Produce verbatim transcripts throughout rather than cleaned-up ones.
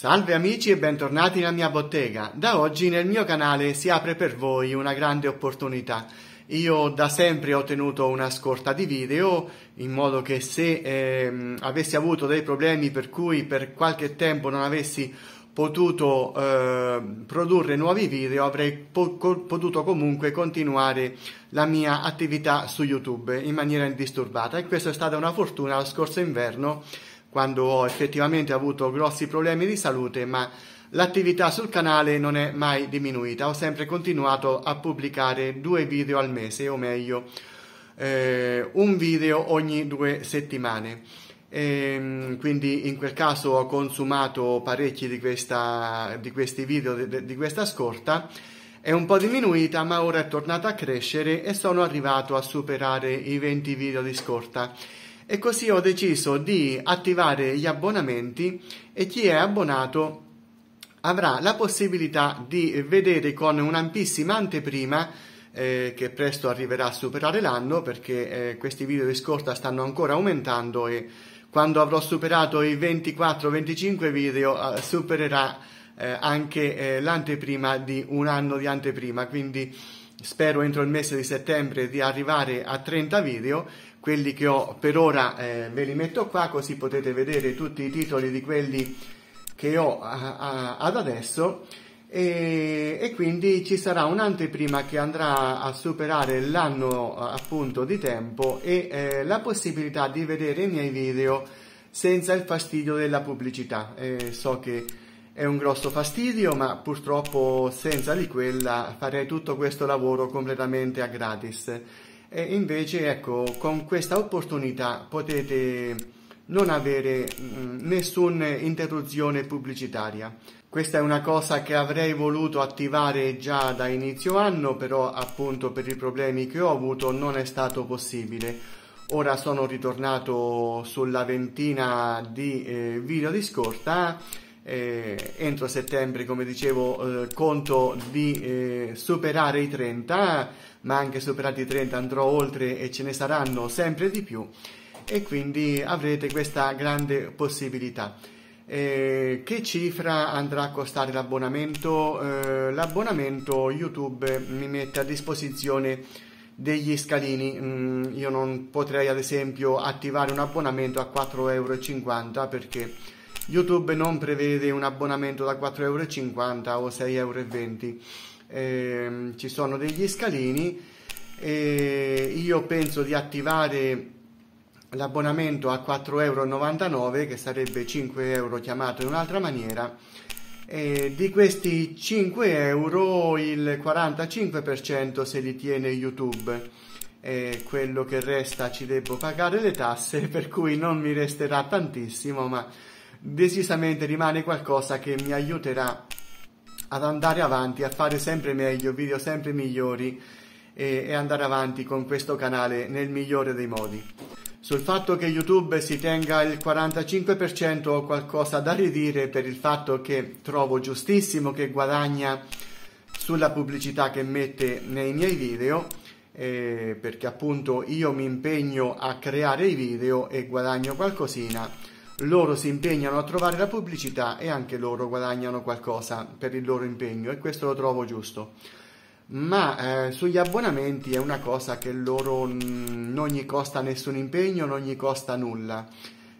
Salve amici e bentornati nella mia bottega. Da oggi nel mio canale si apre per voi una grande opportunità. Io da sempre ho tenuto una scorta di video in modo che se eh, avessi avuto dei problemi per cui per qualche tempo non avessi potuto eh, produrre nuovi video, avrei po potuto comunque continuare la mia attività su YouTube in maniera indisturbata, e questa è stata una fortuna lo scorso inverno, quando ho effettivamente avuto grossi problemi di salute, ma l'attività sul canale non è mai diminuita. Ho sempre continuato a pubblicare due video al mese, o meglio eh, un video ogni due settimane. E quindi in quel caso ho consumato parecchi di, questa, di questi video, di, di questa scorta. È un po' diminuita, ma ora è tornata a crescere e sono arrivato a superare i venti video di scorta. E così ho deciso di attivare gli abbonamenti, e chi è abbonato avrà la possibilità di vedere con un'ampissima anteprima, eh, che presto arriverà a superare l'anno, perché eh, questi video di scorta stanno ancora aumentando, e quando avrò superato i ventiquattro venticinque video eh, supererà eh, anche eh, l'anteprima di un anno di anteprima. Quindi spero entro il mese di settembre di arrivare a trenta video. Quelli che ho per ora eh, ve li metto qua, così potete vedere tutti i titoli di quelli che ho a, a, ad adesso, e, e quindi ci sarà un'anteprima che andrà a superare l'anno appunto di tempo, e eh, la possibilità di vedere i miei video senza il fastidio della pubblicità. Eh, so che è un grosso fastidio, ma purtroppo senza di quella farei tutto questo lavoro completamente a gratis. E invece, ecco, con questa opportunità potete non avere mh, nessuna interruzione pubblicitaria. Questa è una cosa che avrei voluto attivare già da inizio anno, però appunto per i problemi che ho avuto non è stato possibile. Ora sono ritornato sulla ventina di eh, video di scorta. Eh, entro settembre, come dicevo, eh, conto di eh, superare i trenta, ma anche superati i trenta andrò oltre e ce ne saranno sempre di più, e quindi avrete questa grande possibilità. Eh, che cifra andrà a costare l'abbonamento? Eh, l'abbonamento YouTube mi mette a disposizione degli scalini. Mm, io non potrei ad esempio attivare un abbonamento a quattro euro e cinquanta, perché YouTube non prevede un abbonamento da quattro euro e cinquanta o sei euro e venti. Eh, ci sono degli scalini, e io penso di attivare l'abbonamento a quattro euro e novantanove, che sarebbe cinque euro chiamato in un'altra maniera. Eh, di questi cinque euro il quarantacinque per cento se li tiene YouTube. E quello che resta ci devo pagare le tasse, per cui non mi resterà tantissimo, ma decisamente rimane qualcosa che mi aiuterà ad andare avanti, a fare sempre meglio, video sempre migliori, e, e andare avanti con questo canale nel migliore dei modi. Sul fatto che YouTube si tenga il quarantacinque per cento ho qualcosa da ridire, per il fatto che trovo giustissimo che guadagna sulla pubblicità che mette nei miei video, eh, perché appunto io mi impegno a creare i video e guadagno qualcosina. Loro si impegnano a trovare la pubblicità e anche loro guadagnano qualcosa per il loro impegno, e questo lo trovo giusto. Ma eh, sugli abbonamenti è una cosa che loro mh, non gli costa nessun impegno, non gli costa nulla,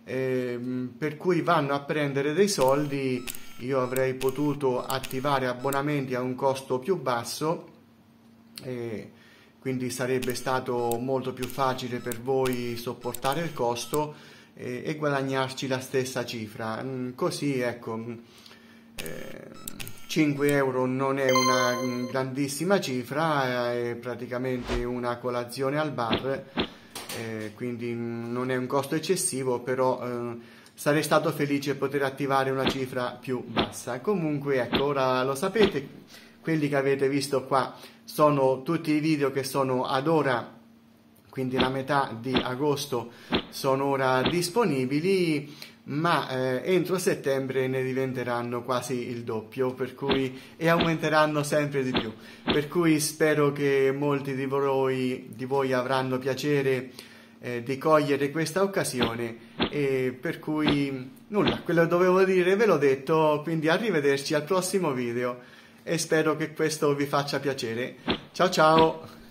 eh, per cui vanno a prendere dei soldi. Io avrei potuto attivare abbonamenti a un costo più basso, eh, quindi sarebbe stato molto più facile per voi sopportare il costo e guadagnarci la stessa cifra. Così, ecco, cinque euro non è una grandissima cifra, è praticamente una colazione al bar, quindi non è un costo eccessivo, però sarei stato felice poter attivare una cifra più bassa. Comunque, ecco, ora lo sapete, quelli che avete visto qua sono tutti i video che sono ad ora, quindi la metà di agosto, sono ora disponibili, ma eh, entro settembre ne diventeranno quasi il doppio, per cui, e aumenteranno sempre di più. Per cui spero che molti di voi, di voi avranno piacere eh, di cogliere questa occasione, e per cui nulla, quello che dovevo dire ve l'ho detto, quindi arrivederci al prossimo video e spero che questo vi faccia piacere. Ciao ciao!